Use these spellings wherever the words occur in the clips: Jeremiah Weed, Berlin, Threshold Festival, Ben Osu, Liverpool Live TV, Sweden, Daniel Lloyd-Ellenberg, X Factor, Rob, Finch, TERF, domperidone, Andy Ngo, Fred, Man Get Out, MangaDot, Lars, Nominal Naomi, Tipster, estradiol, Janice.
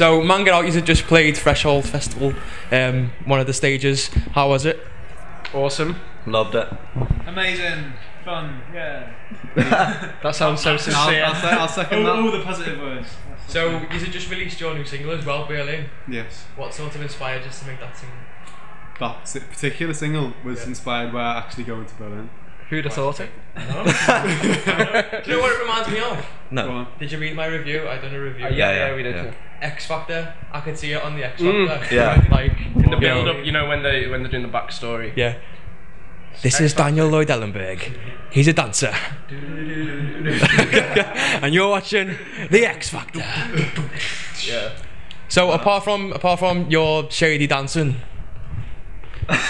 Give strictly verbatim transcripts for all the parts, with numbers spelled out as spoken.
So MangaDot, you just played Threshold Festival, um, one of the stages. How was it? Awesome. Loved it. Amazing. Fun. Yeah. That sounds so sincere. I'll, I'll, I'll second all, that. All the positive words. That's so you just released your new single as well, Berlin. Yes. What sort of inspired just to make that single? That particular single was yeah. inspired by actually going to Berlin. Who'd have thought it? No. Do you know what it reminds me of? No. Did you read my review? I done a review. Uh, yeah, yeah, yeah, we did. Yeah. X Factor. I could see it on the X Factor. Mm, yeah. Like in the build up, you know, when they when they're doing the backstory. Yeah. This X is Factor. Daniel Lloyd-Ellenberg. He's a dancer. And you're watching the X Factor. Yeah. So apart from apart from your shady dancing.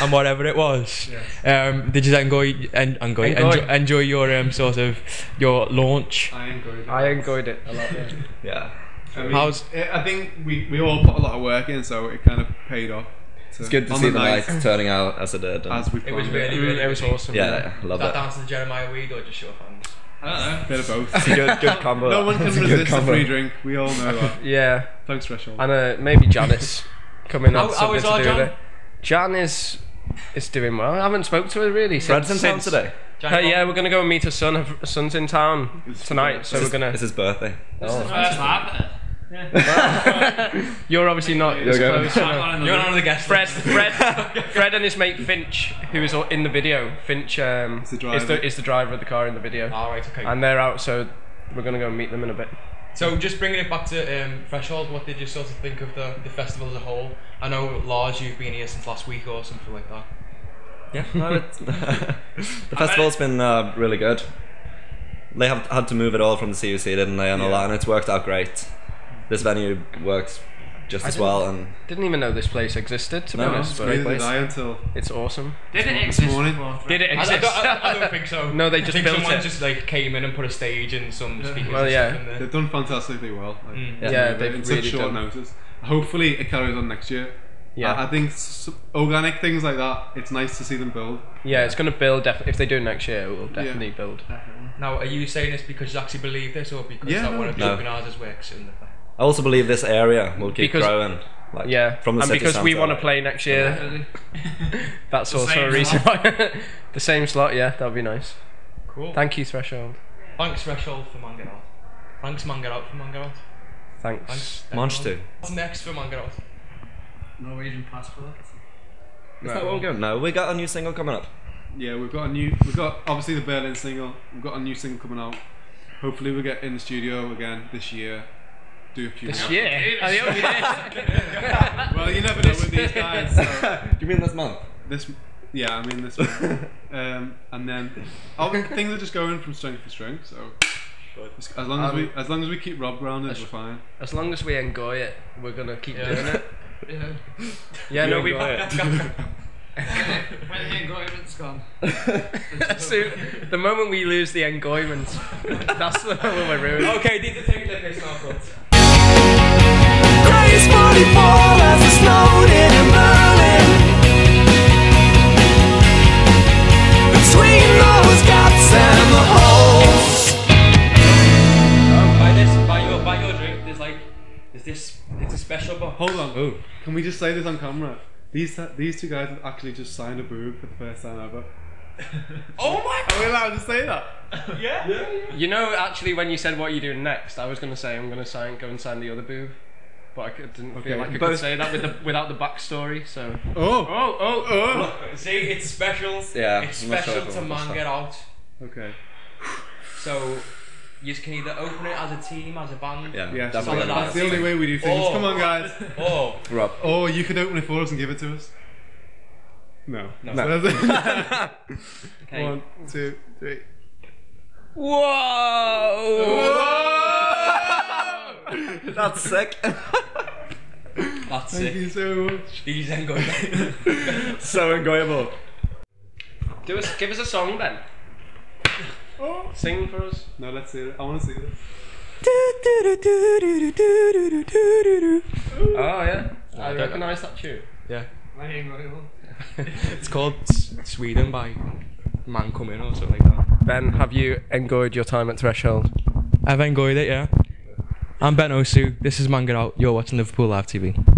And whatever it was, yes. um, did you enjoy en enjoy, enjoy. enjoy enjoy your um, sort of your launch? I enjoyed it. I enjoyed it a lot. Yeah. yeah. I mean, How's it, I think we we all put a lot of work in, so it kind of paid off. So it's good to see the lights turning out as it did. As we it was really, really, it was awesome. Yeah, yeah. I love that. That dance to Jeremiah Weed or just your hands? I don't know. A bit of both. It's a good, good combo. No one can resist a free drink. We all know that. Yeah. Thanks, Threshold. And uh, maybe Janice coming on something to do with it. Jan is is doing well. I haven't spoke to her really since. Fred's in town today. Uh, yeah, we're gonna go and meet her son. Her son's in town tonight, so we're gonna. It's his birthday. Oh, that's happening. Yeah. You're obviously not. You're, close, you're one of the guests. Fred, Fred, Fred, and his mate Finch, who is in the video. Finch um, is, the is the is the driver of the car in the video. All right, okay. And they're out, so we're gonna go and meet them in a bit. So just bringing it back to um, Threshold, what did you sort of think of the, the festival as a whole? I know, Lars, you've been here since last week or something like that. Yeah, no, it's, the festival's been uh, really good. They have had to move it all from the C U C, didn't they, and yeah. all that, and it's worked out great. This venue works just I as well. And didn't even know this place existed, to no, be honest. It's, great place. Until it's awesome. Did it exist? Did it exist? I, don't, I, I don't think so. No, they just I think built someone it. Just like came in and put a stage and some yeah. speakers. Well, yeah, and stuff in there. They've done fantastically well. Like, mm. Yeah, yeah, they've in really such short done. notice. Hopefully, it carries on next year. Yeah, I, I think organic things like that. It's nice to see them build. Yeah, it's going to build. If they do it next year, it will definitely yeah. build. Definitely. Now, are you saying this because you actually believe this, or because yeah, that no, one of the no. organisers works in the? I also believe this area will keep because, growing. Like, yeah, from the and because center. We want to play next year. That's also a reason why. The same slot, yeah, that would be nice. Cool. Thank you, Threshold. Thanks, Threshold, for MangaDot. Thanks, MangaDot, for MangaDot. Thanks, Monster. What's next for MangaDot? Norwegian passport. Is no. that what we're going? No, we got a new single coming up. Yeah, we've got a new. We've got obviously the Berlin single. We've got a new single coming out. Hopefully, we get in the studio again this year. Do a few this year? I hope you did. Well, you never know with these guys. So. Do you mean this month? This, yeah, I mean this month. Um, and then things are just going from strength to strength. So as long as um, we, as long as we keep Rob around, we're fine. As long as we enjoy it, we're gonna keep yeah. doing it. Yeah. Yeah, you no, we. When the enjoyment's gone. So, the moment we lose the enjoyment, that's the moment we're ruined. Okay, did the thing that they start with. It's forty-four as it snowed in Berlin. Between those gaps and the holes. Oh, by this, by your, by your drink, there's like, is this, it's a special box. Hold on. Ooh. Can we just say this on camera? These these two guys have actually just signed a boob for the first time ever. Oh my god! Are we allowed to say that? Yeah. Yeah, yeah. You know, actually, when you said what you do next, I was gonna say I'm gonna sign, go and sign the other boob. But I didn't okay, feel like I could say that with the, without the backstory, so... Oh! Oh, oh, oh! Look, see, it's special. Yeah, it's special sure to Man Get Out. Okay. So, you can either open it as a team, as a band... Yeah, yeah that's, that's the only way we do things. Or, come on, guys. Or... Rob. Or you could open it for us and give it to us. No. No. no. Okay. One, two, three. Whoa! Whoa! That's sick. That's Thank sick. Thank you so much. These enjoyable. So enjoyable. Do us, give us a song then. Oh. Sing for us. No, let's see it. I want to see this. Oh yeah, oh, I recognise that tune. Yeah. It's called Sweden by Man Come In or something like that. Ben, have you enjoyed your time at Threshold? I've enjoyed it, yeah. I'm Ben Osu. This is Man Get Out. You're watching Liverpool Live T V.